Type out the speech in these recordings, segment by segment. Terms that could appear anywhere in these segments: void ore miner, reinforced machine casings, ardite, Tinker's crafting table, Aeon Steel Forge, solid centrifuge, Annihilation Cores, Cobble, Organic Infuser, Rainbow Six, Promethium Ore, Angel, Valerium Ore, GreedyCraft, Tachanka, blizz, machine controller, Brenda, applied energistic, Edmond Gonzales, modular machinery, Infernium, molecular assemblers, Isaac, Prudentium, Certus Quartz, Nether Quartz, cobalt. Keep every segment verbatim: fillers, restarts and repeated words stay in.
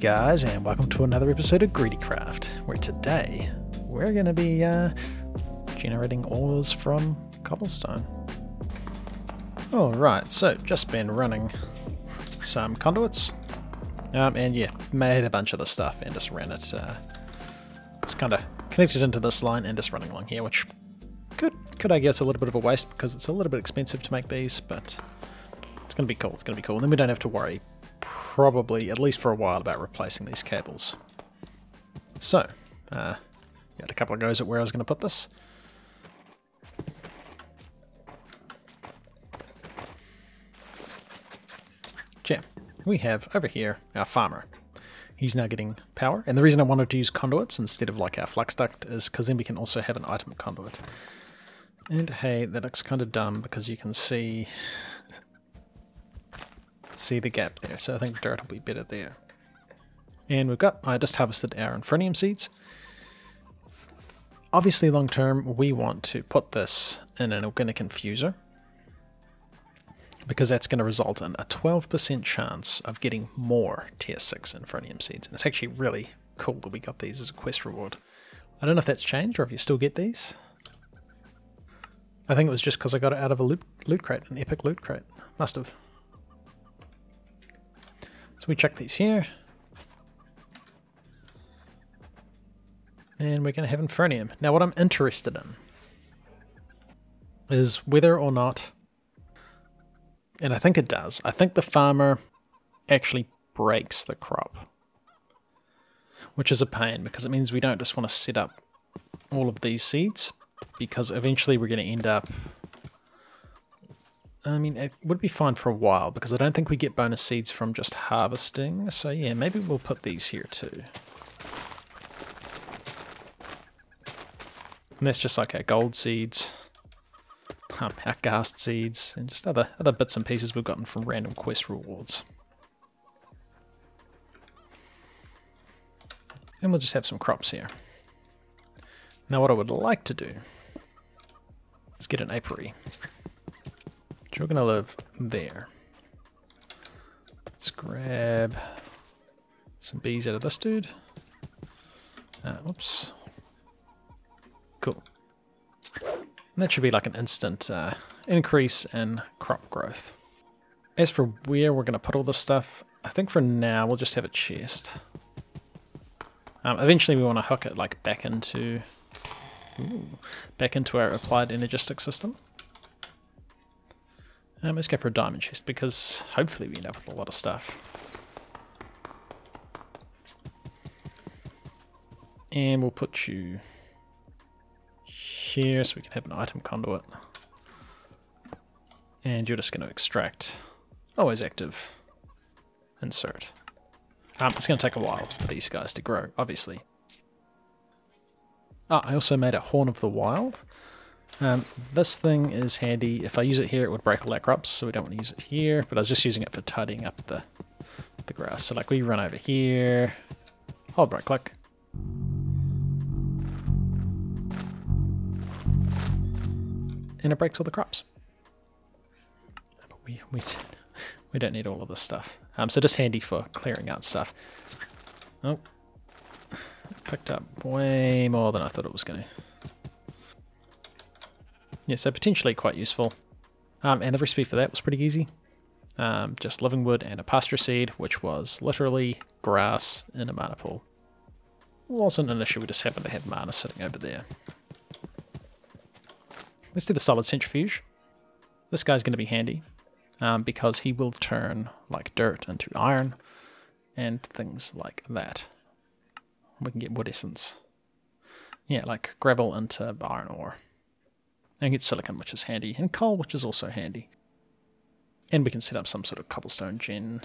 guys, and welcome to another episode of GreedyCraft, where today we're going to be uh, generating ores from cobblestone. Alright, so just been running some conduits, um, and yeah, made a bunch of this stuff and just ran it. Uh, it's kind of connected into this line and just running along here, which could, could I guess, a little bit of a waste because it's a little bit expensive to make these, but it's going to be cool, it's going to be cool, and then we don't have to worry, probably, at least for a while, about replacing these cables. So, uh, yeah, a couple of goes at where I was going to put this. Yeah, we have over here our farmer. He's now getting power, and the reason I wanted to use conduits instead of like our flux duct is because then we can also have an item conduit. And hey, that looks kind of dumb because you can see... see the gap there, so I think dirt will be better there. And we've got, I just harvested our Infernium seeds. Obviously long term we want to put this in an Organic Infuser, because that's going to result in a twelve percent chance of getting more tier six Infernium seeds, and it's actually really cool that we got these as a quest reward. I don't know if that's changed or if you still get these. I think it was just because I got it out of a loot, loot crate, an epic loot crate. Must have. So we chuck these here, and we're going to have Infernium. Now what I'm interested in is whether or not, and I think it does, I think the farmer actually breaks the crop, which is a pain because it means we don't just want to set up all of these seeds, because eventually we're going to end up, I mean, it would be fine for a while because I don't think we get bonus seeds from just harvesting. So yeah, maybe we'll put these here too. And that's just like our gold seeds, um, our ghast seeds, and just other, other bits and pieces we've gotten from random quest rewards. And we'll just have some crops here. Now what I would like to do is get an apiary. You're going to live there. Let's grab some bees out of this dude. Uh, oops. Cool. And that should be like an instant uh, increase in crop growth. As for where we're going to put all this stuff, I think for now we'll just have a chest. Um, eventually we want to hook it like back into, ooh, back into our applied energistic system. Um, let's go for a diamond chest because hopefully we end up with a lot of stuff. And we'll put you here so we can have an item conduit. And you're just going to extract, always active, insert. Um, it's going to take a while for these guys to grow, obviously. Ah, I also made a Horn of the Wild. Um, this thing is handy. If I use it here it would break all our crops, so we don't want to use it here, but I was just using it for tidying up the the grass. So like we run over here, hold right click, and it breaks all the crops. But we, we, we don't need all of this stuff. Um, so just handy for clearing out stuff. Oh, picked up way more than I thought it was going to. Yeah, so potentially quite useful. Um, and the recipe for that was pretty easy. Um, just living wood and a pasture seed, which was literally grass in a mana pool. Wasn't an issue, we just happened to have mana sitting over there. Let's do the solid centrifuge. This guy's going to be handy um, because he will turn like dirt into iron and things like that. We can get wood essence. Yeah, like gravel into iron ore. And get silicon, which is handy, and coal, which is also handy. And we can set up some sort of cobblestone gen.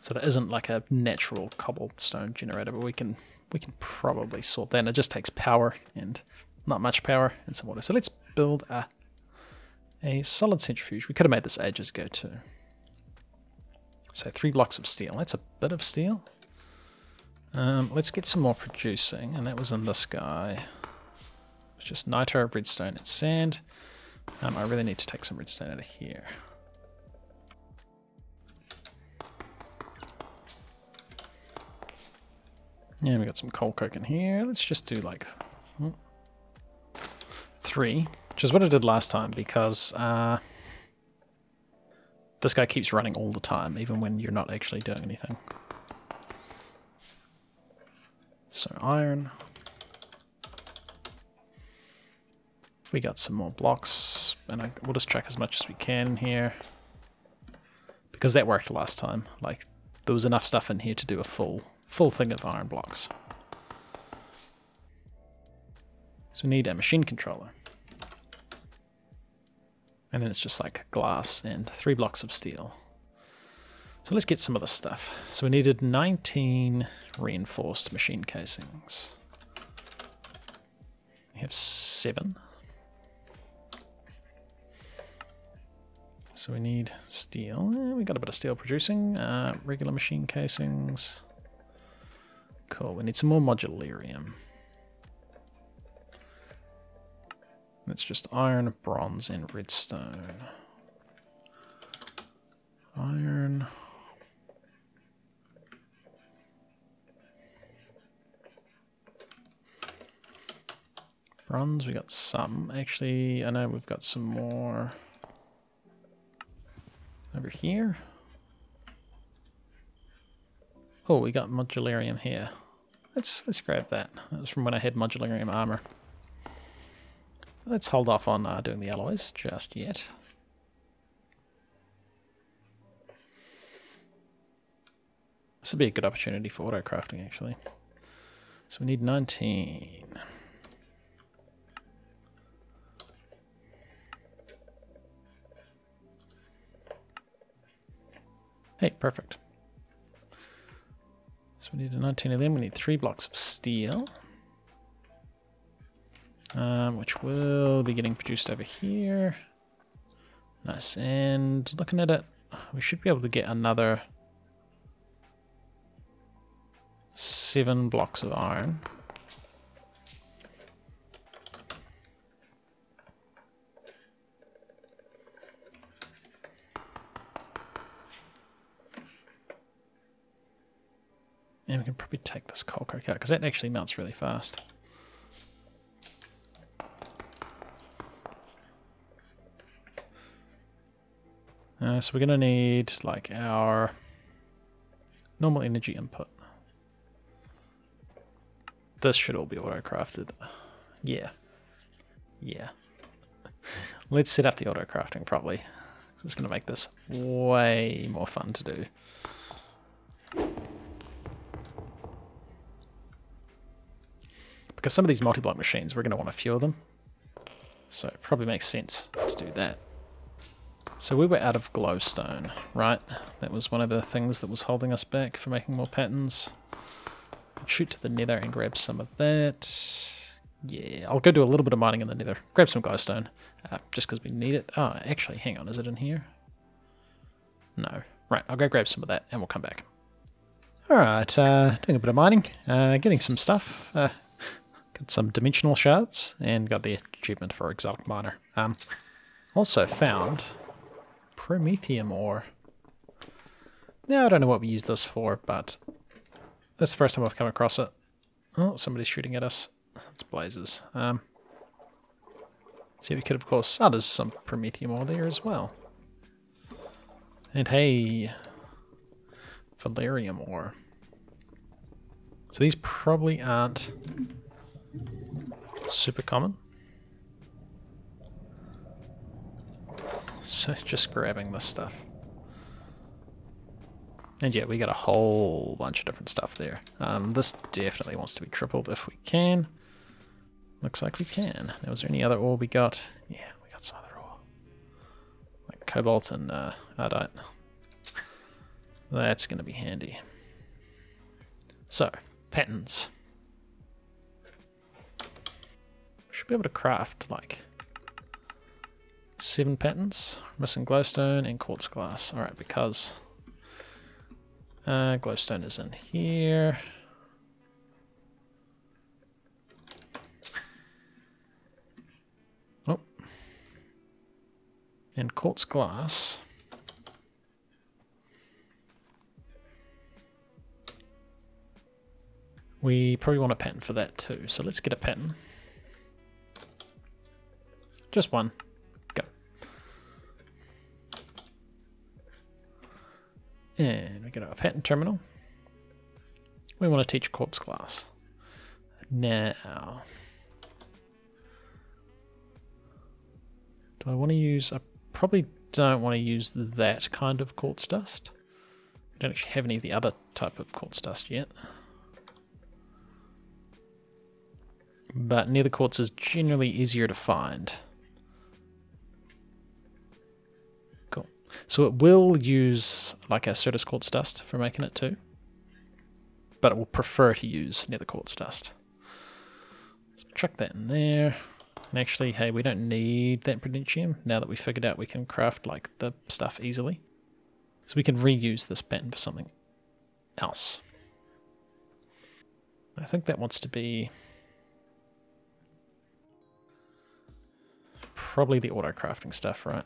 So that isn't like a natural cobblestone generator, but we can we can probably sort that. And it just takes power, and not much power, and some water. So let's build a, a solid centrifuge. We could have made this ages ago too. So three blocks of steel. That's a bit of steel. Um, let's get some more producing, and that was in this guy. Just nitro, redstone, and sand. Um, I really need to take some redstone out of here. Yeah, we got some coal coke in here. Let's just do like three, which is what I did last time, because uh, this guy keeps running all the time, even when you're not actually doing anything. So iron. We got some more blocks, and I, we'll just track as much as we can in here, because that worked last time. Like, there was enough stuff in here to do a full full thing of iron blocks. So we need a machine controller, and then it's just like glass and three blocks of steel. So let's get some of this stuff. So we needed nineteen reinforced machine casings. We have seven. So we need steel. Eh, we got a bit of steel producing. Uh, regular machine casings. Cool. We need some more modularium. That's just iron, bronze, and redstone. Iron. Bronze, we got some. Actually, I know we've got some more over here. Oh, we got modularium here. Let's let's grab that. That was from when I had modularium armor. Let's hold off on uh, doing the alloys just yet. This would be a good opportunity for auto crafting, actually. So we need nineteen. Hey, perfect. So we need a nineteen of them. We need three blocks of steel, um, which will be getting produced over here. Nice. And looking at it, we should be able to get another seven blocks of iron. And we can probably take this coal coke out, because that actually melts really fast. Uh, so we're going to need like our normal energy input. This should all be auto-crafted. Yeah. Yeah. Let's set up the auto-crafting properly. It's going to make this way more fun to do. Because some of these multi-block machines, we're going to want a few of them. So it probably makes sense to do that. So we were out of glowstone, right? That was one of the things that was holding us back for making more patterns. Shoot to the nether and grab some of that. Yeah, I'll go do a little bit of mining in the nether. Grab some glowstone, uh, just because we need it. Oh, actually, hang on, is it in here? No. Right, I'll go grab some of that and we'll come back. Alright, uh, doing a bit of mining, uh, getting some stuff. Uh, Got some dimensional shards, and got the achievement for exotic miner. Um, also found Promethium Ore. Now, I don't know what we use this for, but that's the first time I've come across it. Oh, somebody's shooting at us. It's blazes. Um, so we could, of course... Oh, there's some Promethium Ore there as well. And hey, Valerium Ore. So these probably aren't super common. So just grabbing this stuff. And yeah, we got a whole bunch of different stuff there. Um, this definitely wants to be tripled if we can. Looks like we can. Now, was there any other ore we got? Yeah, we got some other ore. Like cobalt and uh, ardite. That's going to be handy. So, patterns. Should be able to craft like seven patterns. Missing glowstone and quartz glass. Alright, because uh, glowstone is in here. Oh. And quartz glass. We probably want a pattern for that too, so let's get a pattern. Just one. Go. And we get our pattern terminal. We want to teach quartz class. Now, do I want to use, I probably don't want to use that kind of quartz dust. I don't actually have any of the other type of quartz dust yet. But nether quartz is generally easier to find. Cool. So it will use like a Certus quartz dust for making it too, but it will prefer to use nether quartz dust. Let's chuck that in there. And actually, hey, we don't need that Prudentium now that we figured out we can craft like the stuff easily. So we can reuse this pattern for something else. I think that wants to be probably the auto crafting stuff, right?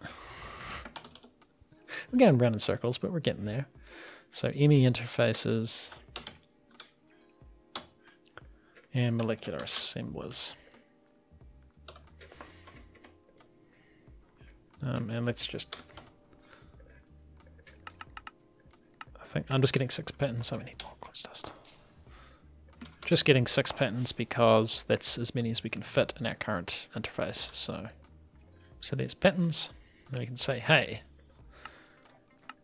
We're going round in circles, but we're getting there. So M E interfaces and molecular assemblers. Um, and let's just, I think I'm just getting six patterns, so we need more quartz dust. Just getting six patterns because that's as many as we can fit in our current interface. So, so there's patterns, and we can say, hey,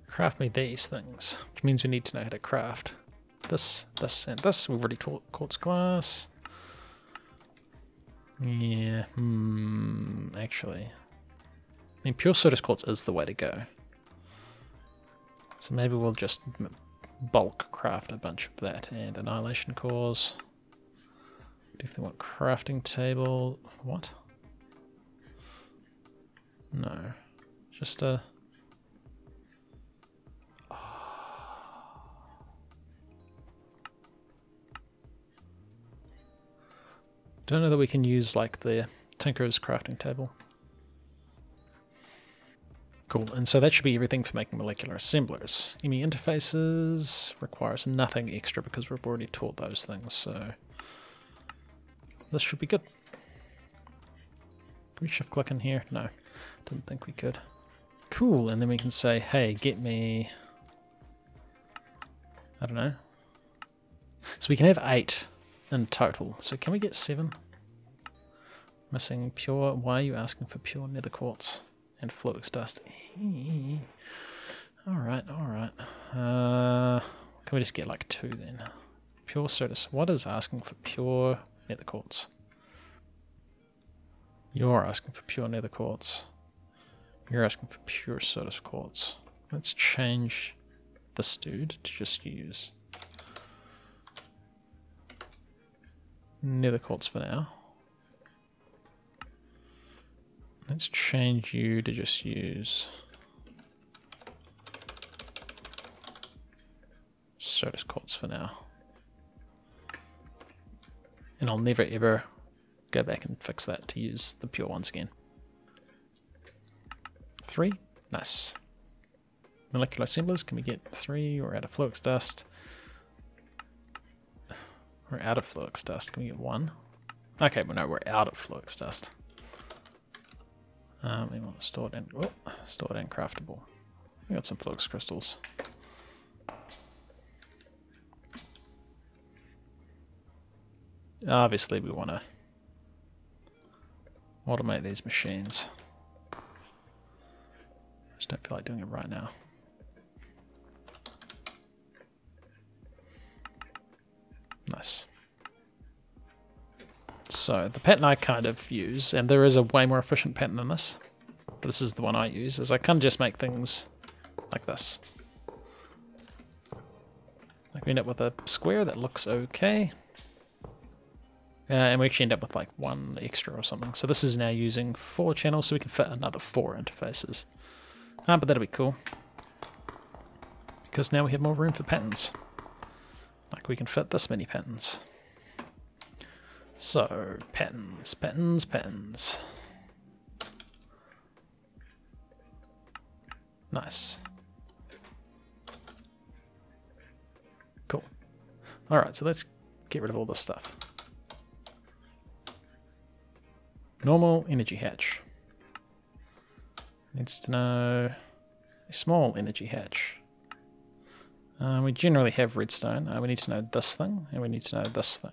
craft me these things, which means we need to know how to craft this, this, and this. We've already taught quartz glass. Yeah, hmm, actually. I mean, pure Certus quartz is the way to go. So maybe we'll just bulk craft a bunch of that. And Annihilation Cores. Definitely want crafting table. What? No. Just a... Oh. Don't know that we can use, like, the Tinker's crafting table. Cool, and so that should be everything for making molecular assemblers. M E interfaces requires nothing extra because we've already taught those things, so this should be good. Can we shift click in here? No, didn't think we could. Cool, and then we can say, hey, get me, I don't know. So we can have eight in total, so can we get seven? Missing pure, why are you asking for pure nether quartz? And flux dust. Alright, alright. Uh, can we just get like two then? Pure Certus. What is asking for pure nether quartz? You're asking for pure nether quartz. You're asking for pure Certus quartz. Let's change this dude to just use nether quartz for now. Let's change you to just use Certus quartz for now. And I'll never ever go back and fix that to use the pure ones again. Three, nice. Molecular assemblers, can we get three? We're out of flux dust. We're out of flux dust, can we get one? Okay, well no, we're out of flux dust. Um, we want to store it in, well, store it in craftable. We got some flux crystals. Obviously we want to automate these machines. I just don't feel like doing it right now. Nice. So the pattern I kind of use, and there is a way more efficient pattern than this, but this is the one I use, is I kind of just make things like this. Like we end up with a square that looks okay, uh, and we actually end up with like one extra or something. So this is now using four channels, so we can fit another four interfaces. Uh, but that'll be cool, because now we have more room for patterns. Like we can fit this many patterns. So, patterns, patterns, patterns. Nice. Cool. Alright, so let's get rid of all this stuff. Normal energy hatch. Needs to know a small energy hatch. Uh, we generally have redstone. Uh, we need to know this thing, and we need to know this thing.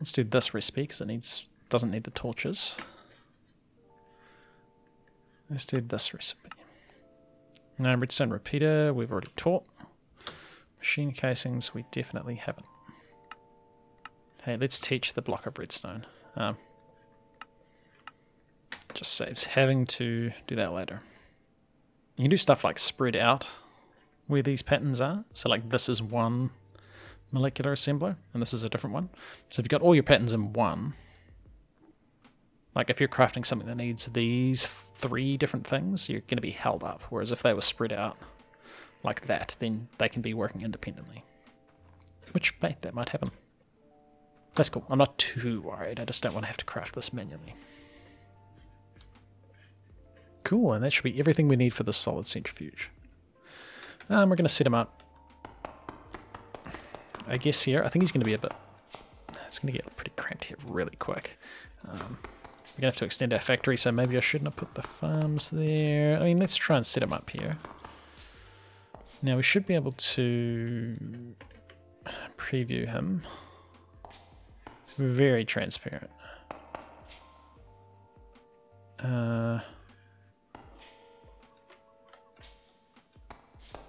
Let's do this recipe because it needs doesn't need the torches. Let's do this recipe. No redstone repeater. We've already taught. Machine casings. We definitely haven't. Hey, let's teach the block of redstone. Um, just saves having to do that later. You can do stuff like spread out where these patterns are. So like this is one molecular assembler and this is a different one. So if you've got all your patterns in one, like if you're crafting something that needs these three different things, you're going to be held up. Whereas if they were spread out like that, then they can be working independently. Which, hey, that might happen. That's cool. I'm not too worried. I just don't want to have to craft this manually. Cool, and that should be everything we need for the solid centrifuge. Um, we're going to set him up, I guess, here. I think he's going to be a bit... It's going to get pretty cramped here really quick. Um, we're going to have to extend our factory, so maybe I shouldn't have put the farms there. I mean, let's try and set him up here. Now, we should be able to preview him. It's very transparent. Uh...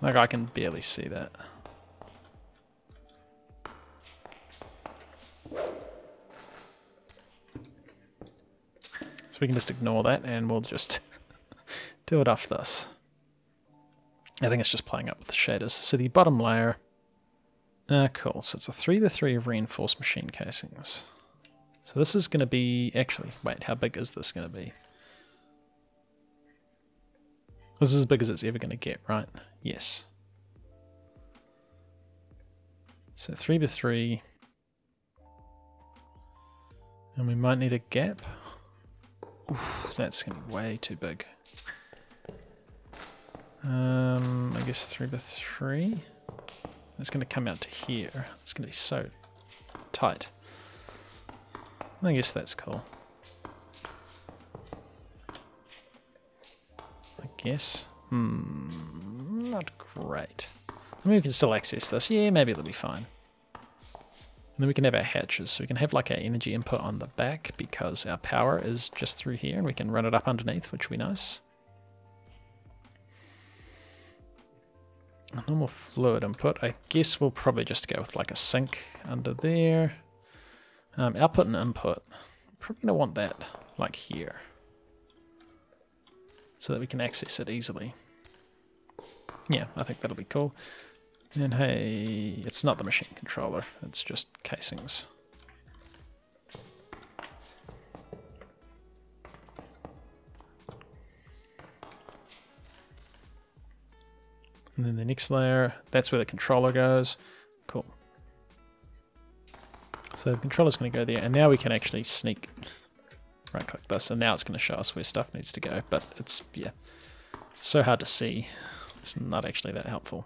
Like, I can barely see that. So we can just ignore that and we'll just do it off this. I think it's just playing up with the shaders. So the bottom layer... Ah, cool. So it's a three by three of reinforced machine casings. So this is going to be... Actually, wait, how big is this going to be? This is as big as it's ever going to get, right? Yes. So three by three. And we might need a gap. Oof, that's going to be way too big. Um, I guess three by three. It's going to come out to here. It's going to be so tight. I guess that's cool. Yes. Hmm. Not great. I mean, we can still access this. Yeah, maybe it'll be fine. And then we can have our hatches. So we can have like our energy input on the back because our power is just through here and we can run it up underneath, which would be nice. A normal fluid input. I guess we'll probably just go with like a sink under there. Um, output and input. Probably gonna want that like here, so that we can access it easily. Yeah, I think that'll be cool. And hey, it's not the machine controller, it's just casings. And then the next layer, that's where the controller goes. Cool. So the controller's gonna go there, and now we can actually sneak right click this, and now it's going to show us where stuff needs to go, but it's, yeah, so hard to see. It's not actually that helpful.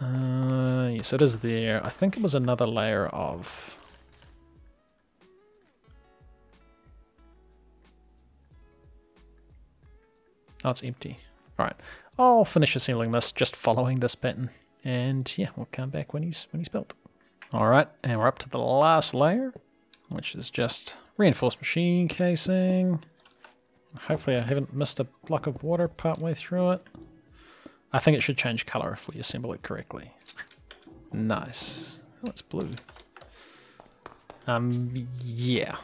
Uh, yes, it is there. I think it was another layer of... Oh, it's empty. All right. I'll finish assembling this, just following this pattern, and yeah, we'll come back when he's, when he's built. All right, and we're up to the last layer, which is just reinforced machine casing. Hopefully I haven't missed a block of water partway through it. I think it should change color if we assemble it correctly. Nice. Oh, it's blue. Um, yeah.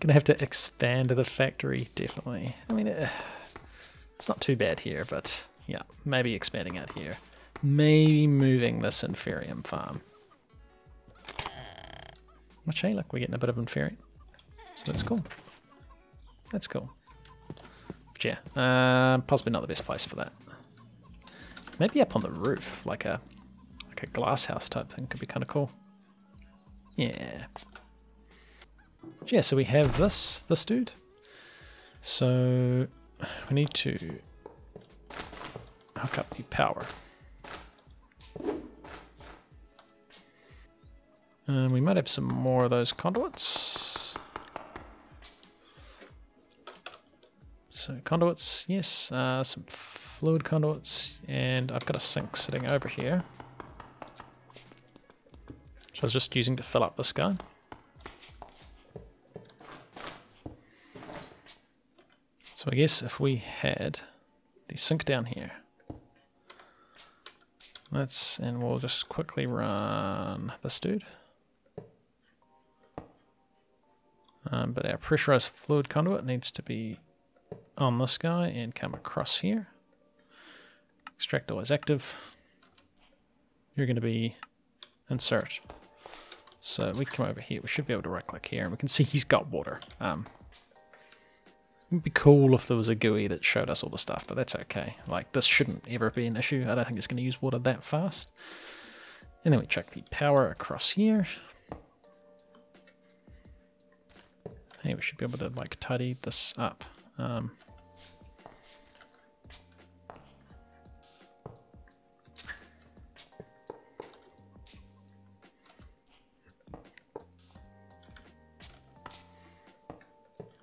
Gonna have to expand the factory, definitely. I mean, uh, it's not too bad here, but yeah, maybe expanding out here. Maybe moving this Inferium farm. Which, hey, look, we're getting a bit of Inferium. So that's cool. That's cool. But yeah, uh, possibly not the best place for that. Maybe up on the roof, like a like a glass house type thing could be kind of cool. Yeah. But yeah, so we have this, this dude. So we need to hook up the power. Um, we might have some more of those conduits. So conduits, yes, uh, some fluid conduits, and I've got a sink sitting over here, which I was just using to fill up this guy. So I guess if we had the sink down here, let's, and we'll just quickly run this dude. Um, but our pressurized fluid conduit needs to be on this guy and come across here. Extract always active. You're going to be insert. So we come over here. We should be able to right click here and we can see he's got water. Um, it would be cool if there was a G U I that showed us all the stuff, but that's okay. Like, this shouldn't ever be an issue. I don't think it's going to use water that fast. And then we check the power across here. Hey, we should be able to like tidy this up. Um,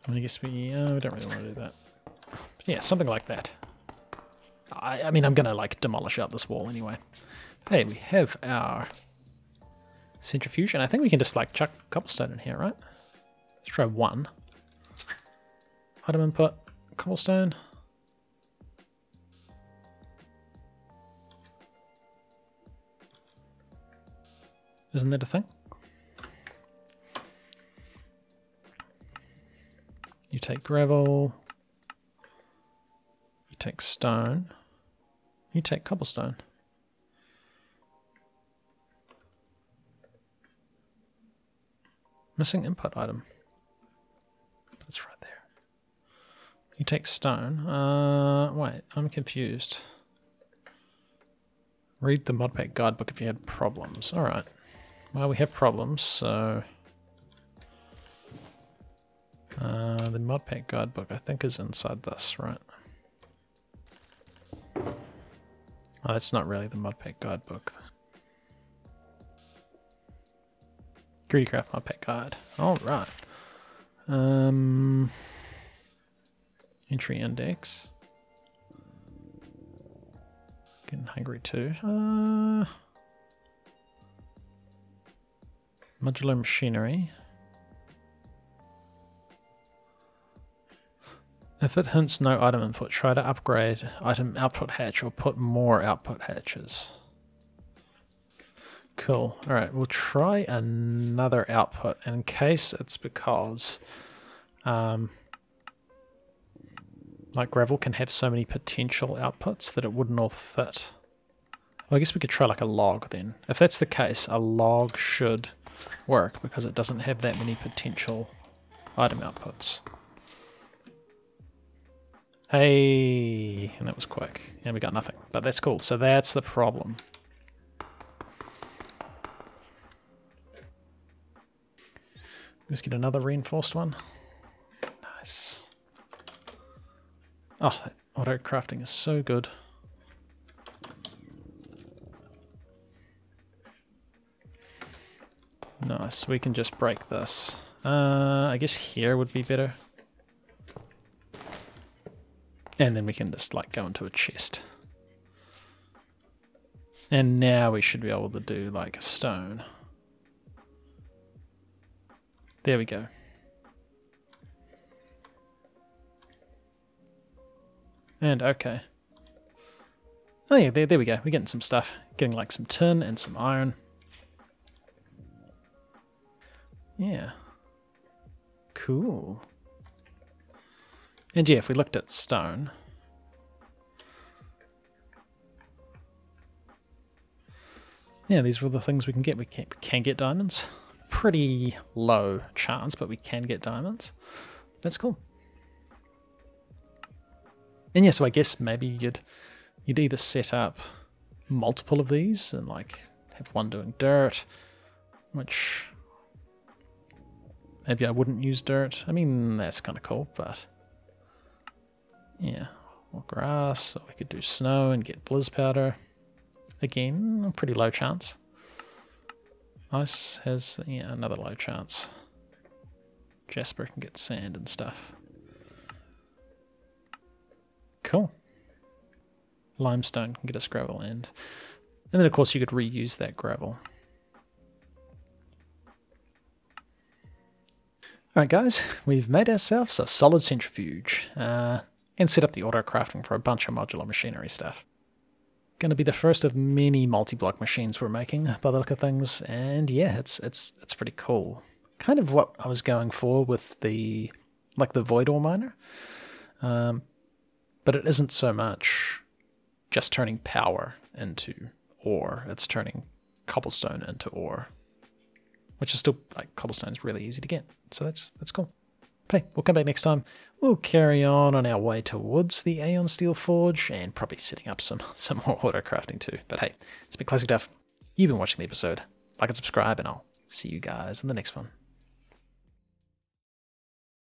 I guess we, uh, we don't really want to do that. But yeah, something like that. I, I mean, I'm going to like demolish out this wall anyway. Hey, we have our centrifuge, and I think we can just like chuck cobblestone in here, right? Let's try one. Item input, cobblestone. Isn't that a thing? You take gravel, you take stone, you take cobblestone. Missing input item. It's right there. You take stone. Uh, wait, I'm confused. Read the modpack guidebook if you had problems. Alright. Well, we have problems, so... Uh, the modpack guidebook I think is inside this, right? Oh, that's not really the modpack guidebook. GreedyCraft modpack guide. Alright. Um, entry index. Getting hungry too. Uh, modular machinery. If it hints no item input, try to upgrade item output hatch or put more output hatches. Cool. All right, we'll try another output, and in case it's because um, like gravel can have so many potential outputs that it wouldn't all fit. Well, I guess we could try like a log then. If that's the case, a log should work because it doesn't have that many potential item outputs. Hey, and that was quick, and we got nothing, but that's cool. So that's the problem. Let's get another reinforced one. Nice. Oh, that auto crafting is so good. Nice, we can just break this. Uh, I guess here would be better. And then we can just like go into a chest. And now we should be able to do like a stone. There we go. And okay. Oh yeah, there, there we go. We're getting some stuff. Getting like some tin and some iron. Yeah. Cool. And yeah, if we looked at stone. Yeah, these were the things we can get. We can, we can get diamonds. Pretty low chance, but we can get diamonds. That's cool. And yeah, so I guess maybe you'd you'd either set up multiple of these and like have one doing dirt, which maybe I wouldn't use dirt. I mean, that's kind of cool, but yeah, or grass, or we could do snow and get blizz powder. Again, pretty low chance. Ice has, yeah, another low chance. Jasper can get sand and stuff. Cool. Limestone can get us gravel and... And then of course you could reuse that gravel. Alright guys, we've made ourselves a solid centrifuge uh, and set up the auto-crafting for a bunch of modular machinery stuff. Going to be the first of many multi-block machines we're making by the look of things, and yeah, it's it's it's pretty cool. Kind of what I was going for with the, like the void ore miner, um, but it isn't so much just turning power into ore, it's turning cobblestone into ore. Which is still, like, cobblestone is really easy to get, so that's that's cool. But hey, we'll come back next time. We'll carry on on our way towards the Aeon Steel Forge and probably setting up some some more auto crafting too. But hey, it's been ClassicDuff. You've been watching the episode. Like and subscribe, and I'll see you guys in the next one.